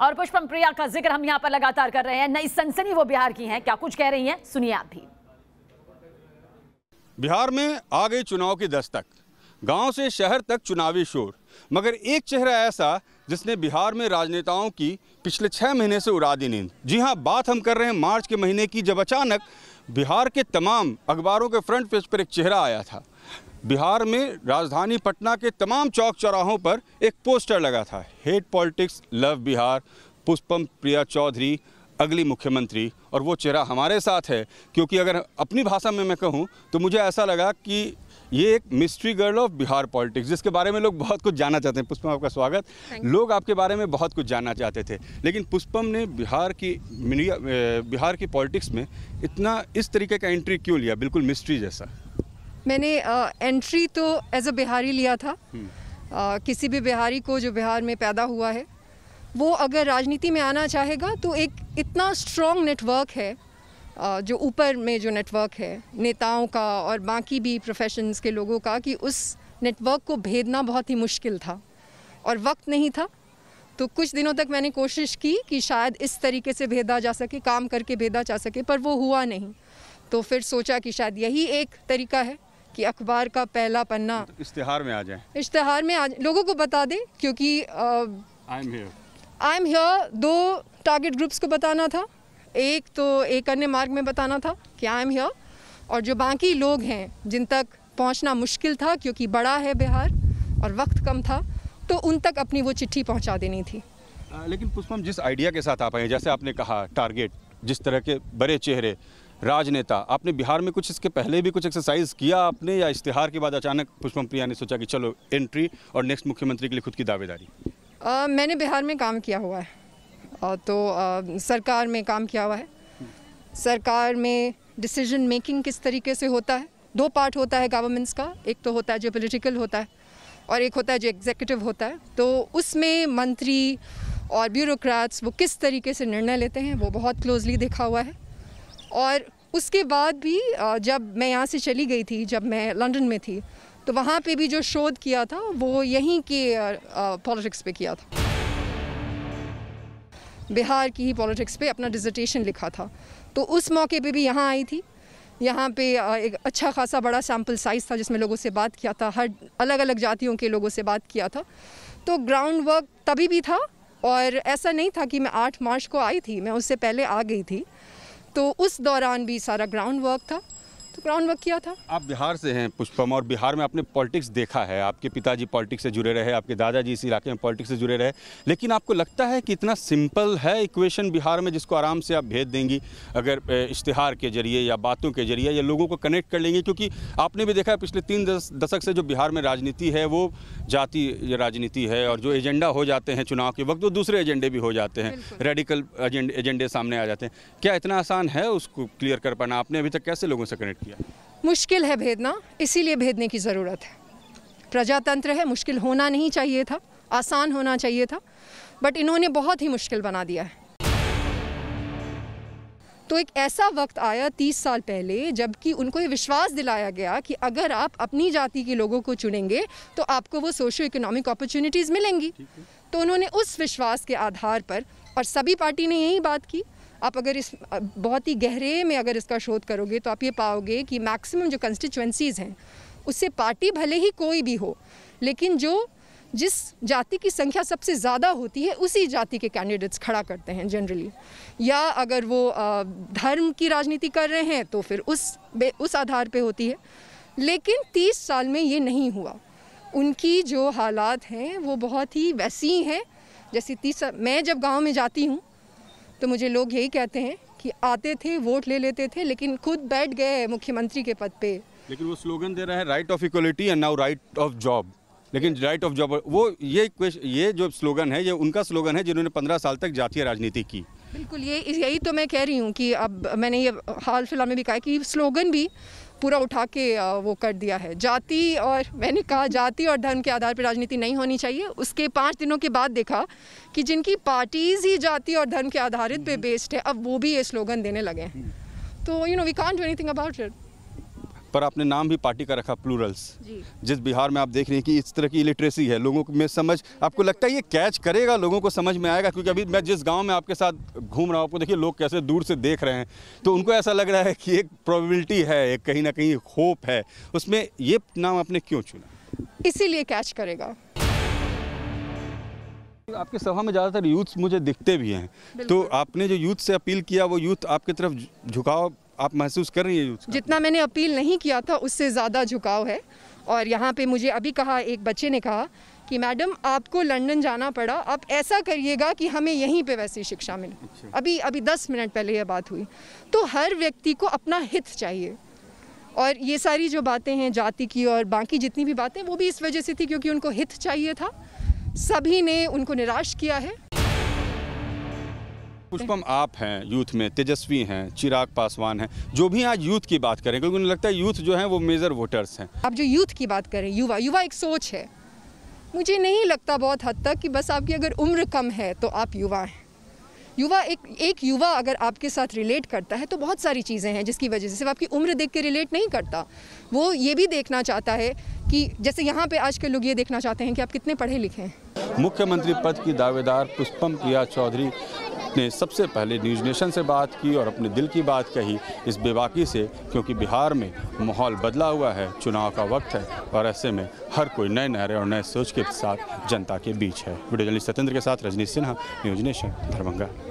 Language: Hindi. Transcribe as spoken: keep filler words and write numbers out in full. और पुष्पम प्रिया का जिक्र हम यहाँ पर लगातार कर रहे हैं। नई सनसनी वो बिहार की हैं, क्या कुछ कह रही हैं, सुनिए आप भी। बिहार में आ गई चुनाव की दस्तक, गांव से शहर तक चुनावी शोर, मगर एक चेहरा ऐसा जिसने बिहार में राजनेताओं की पिछले छः महीने से उड़ा दी नींद। जी हाँ, बात हम कर रहे हैं मार्च के महीने की, जब अचानक बिहार के तमाम अखबारों के फ्रंट पेज पर एक चेहरा आया था। बिहार में राजधानी पटना के तमाम चौक चौराहों पर एक पोस्टर लगा था, hate politics love Bihar, Pushpam Priya Chaudhary अगली मुख्यमंत्री। और वो चेहरा हमारे साथ है, क्योंकि अगर अपनी भाषा में मैं कहूँ तो मुझे ऐसा लगा कि ये एक mystery girl of Bihar politics, जिसके बारे में लोग बहुत कुछ जानना चाहते हैं। पुष्पम, आपका स्वागत। लोग आपके बारे में बहुत कुछ जानना चाहते थे, लेकिन पुष्पम ने बिहार की मीडिया, बिहार की पॉलिटिक्स में इतना इस तरीके का एंट्री क्यों लिया, बिल्कुल मिस्ट्री जैसा? मैंने आ, एंट्री तो एज अ बिहारी लिया था। आ, किसी भी बिहारी को जो बिहार में पैदा हुआ है, वो अगर राजनीति में आना चाहेगा तो एक इतना स्ट्रॉन्ग नेटवर्क है, आ, जो ऊपर में जो नेटवर्क है नेताओं का और बाकी भी प्रोफेशंस के लोगों का, कि उस नेटवर्क को भेदना बहुत ही मुश्किल था और वक्त नहीं था। तो कुछ दिनों तक मैंने कोशिश की कि शायद इस तरीके से भेदा जा सके, काम करके भेदा जा सके, पर वो हुआ नहीं। तो फिर सोचा कि शायद यही एक तरीका है कि अखबार का पहला पन्ना तो इश्तिहार में आ जाए, इश्तिहार में आ जाए, लोगों को बता दें, क्योंकि I am here I am here दो टारगेट ग्रुप्स को बताना था। एक तो एक अन्य मार्ग में बताना था कि आई एम हियर, और जो बाकी लोग हैं जिन तक पहुंचना मुश्किल था क्योंकि बड़ा है बिहार और वक्त कम था, तो उन तक अपनी वो चिट्ठी पहुँचा देनी थी। आ, लेकिन पुष्पम, जिस आइडिया के साथ आप आए, जैसे आपने कहा टारगेट, जिस तरह के बड़े चेहरे राजनेता, आपने बिहार में कुछ इसके पहले भी कुछ एक्सरसाइज किया आपने, या इश्तिहार के बाद अचानक पुष्पम प्रिया ने सोचा कि चलो एंट्री और नेक्स्ट मुख्यमंत्री के लिए खुद की दावेदारी? आ, मैंने बिहार में काम किया हुआ है, आ, तो आ, सरकार में काम किया हुआ है। सरकार में डिसीजन मेकिंग किस तरीके से होता है, दो पार्ट होता है गवर्नमेंट्स का, एक तो होता है जो पॉलिटिकल होता है और एक होता है जो एग्जीक्यूटिव होता है। तो उसमें मंत्री और ब्यूरोक्रेट्स वो किस तरीके से निर्णय लेते हैं वो बहुत क्लोजली देखा हुआ है। और उसके बाद भी जब मैं यहाँ से चली गई थी, जब मैं लंदन में थी, तो वहाँ पे भी जो शोध किया था वो यहीं के पॉलिटिक्स पे किया था, बिहार की ही पॉलिटिक्स पे अपना डिसर्टेशन लिखा था। तो उस मौके पे भी यहाँ आई थी, यहाँ पे एक अच्छा खासा बड़ा सैम्पल साइज़ था जिसमें लोगों से बात किया था, हर अलग अलग जातियों के लोगों से बात किया था। तो ग्राउंड वर्क तभी भी था, और ऐसा नहीं था कि मैं आठ मार्च को आई थी, मैं उससे पहले आ गई थी। तो उस दौरान भी सारा ग्राउंड वर्क था, तो ग्राउंड वर्क किया था। आप बिहार से हैं पुष्पम, और बिहार में आपने पॉलिटिक्स देखा है, आपके पिताजी पॉलिटिक्स से जुड़े रहे, आपके दादाजी इस इलाके में पॉलिटिक्स से जुड़े रहे, लेकिन आपको लगता है कि इतना सिंपल है इक्वेशन बिहार में जिसको आराम से आप भेज देंगी अगर इश्तिहार के जरिए या बातों के जरिए, या लोगों को कनेक्ट कर लेंगे? क्योंकि आपने भी देखा है पिछले तीन दशक से जो बिहार में राजनीति है वो जाति राजनीति है, और जो एजेंडा हो जाते हैं चुनाव के वक्त वो दूसरे एजेंडे भी हो जाते हैं, रेडिकल एजेंडे सामने आ जाते हैं। क्या इतना आसान है उसको क्लियर कर पाना? आपने अभी तक कैसे लोगों से कनेक्ट किया? मुश्किल है भेजना, इसीलिए भेदने की ज़रूरत है। प्रजातंत्र है, मुश्किल होना नहीं चाहिए था, आसान होना चाहिए था, बट इन्होंने बहुत ही मुश्किल बना दिया है। तो एक ऐसा वक्त आया तीस साल पहले, जबकि उनको ये विश्वास दिलाया गया कि अगर आप अपनी जाति के लोगों को चुनेंगे तो आपको वो सोशो इकोनॉमिक अपॉर्चुनिटीज़ मिलेंगी। तो उन्होंने उस विश्वास के आधार पर, और सभी पार्टी ने यही बात की, आप अगर इस बहुत ही गहरे में अगर इसका शोध करोगे तो आप ये पाओगे कि मैक्सिमम जो कंस्टिट्यूएंसीज़ हैं उससे पार्टी भले ही कोई भी हो, लेकिन जो जिस जाति की संख्या सबसे ज़्यादा होती है उसी जाति के कैंडिडेट्स खड़ा करते हैं जनरली, या अगर वो धर्म की राजनीति कर रहे हैं तो फिर उस उस आधार पे होती है। लेकिन तीस साल में ये नहीं हुआ। उनकी जो हालात हैं वो बहुत ही वैसी हैं। जैसे तीस मैं जब गाँव में जाती हूँ तो मुझे लोग यही कहते हैं कि आते थे, वोट ले लेते थे, लेकिन खुद बैठ गए मुख्यमंत्री के पद पे। लेकिन वो स्लोगन दे रहे हैं right of equality and now right of job, लेकिन राइट ऑफ जॉब वो ये ये जो स्लोगन है ये उनका स्लोगन है जिन्होंने पंद्रह साल तक जातीय राजनीति की। बिल्कुल, ये यही तो मैं कह रही हूँ कि अब मैंने ये हाल फिलहाल में भी कहा कि स्लोगन भी पूरा उठा के वो कर दिया है। जाति और मैंने कहा जाति और धर्म के आधार पर राजनीति नहीं होनी चाहिए। उसके पाँच दिनों के बाद देखा कि जिनकी पार्टीज़ ही जाति और धर्म के आधारित पे बेस्ड है, अब वो भी ये स्लोगन देने लगे हैं। तो you know we can't do anything about it. पर आपने नाम भी पार्टी का रखा प्लूरल्स, जिस बिहार में आप देख रहे हैं कि इस तरह की इलिटरेसी है लोगों में। समझ आपको लगता है ये कैच करेगा, लोगों को समझ में आएगा? क्योंकि अभी मैं जिस गांव में आपके साथ घूम रहा हूँ, आपको देखिए लोग कैसे दूर से देख रहे हैं, तो उनको ऐसा लग रहा है कि एक प्रोबेबिलिटी है, एक कहीं ना कहीं होप है। उसमें ये नाम आपने क्यों चुना? इसीलिए कैच करेगा। आपके सभा में ज़्यादातर यूथ्स मुझे दिखते भी हैं, तो आपने जो यूथ से अपील किया वो यूथ आपकी तरफ झुकाव आप महसूस कर रही हैं? यूथ जितना मैंने अपील नहीं किया था उससे ज़्यादा झुकाव है। और यहाँ पे मुझे अभी कहा, एक बच्चे ने कहा कि मैडम आपको लंदन जाना पड़ा, आप ऐसा करिएगा कि हमें यहीं पे वैसी शिक्षा मिले। अभी अभी दस मिनट पहले यह बात हुई। तो हर व्यक्ति को अपना हित चाहिए, और ये सारी जो बातें हैं जाति की और बाकी जितनी भी बातें, वो भी इस वजह से थी क्योंकि उनको हित चाहिए था। सभी ने उनको निराश किया है। पुष्पम, आप हैं यूथ में, तेजस्वी हैं, चिराग पासवान हैं, जो भी आज यूथ की बात करें, क्योंकि उन्हें लगता है यूथ जो है वो मेजर वोटर्स हैं। आप जो यूथ की बात करें, युवा युवा एक सोच है। मुझे नहीं लगता बहुत हद तक कि बस आपकी अगर उम्र कम है तो आप युवा हैं। युवा एक एक युवा अगर आपके साथ रिलेट करता है तो बहुत सारी चीज़ें हैं जिसकी वजह से सिर्फ आपकी उम्र देख के रिलेट नहीं करता, वो ये भी देखना चाहता है कि जैसे यहाँ पे आज के लोग ये देखना चाहते हैं कि आप कितने पढ़े लिखे हैं। मुख्यमंत्री पद की दावेदार पुष्पम प्रिया चौधरी ने सबसे पहले न्यूज़ नेशन से बात की और अपने दिल की बात कही, इस बेबाकी से, क्योंकि बिहार में माहौल बदला हुआ है, चुनाव का वक्त है और ऐसे में हर कोई नए नारे और नए सोच के साथ जनता के बीच है। वीडियो जर्नलिस्ट सत्येंद्र के साथ रजनीश सिन्हा, न्यूज़ नेशन, दरभंगा।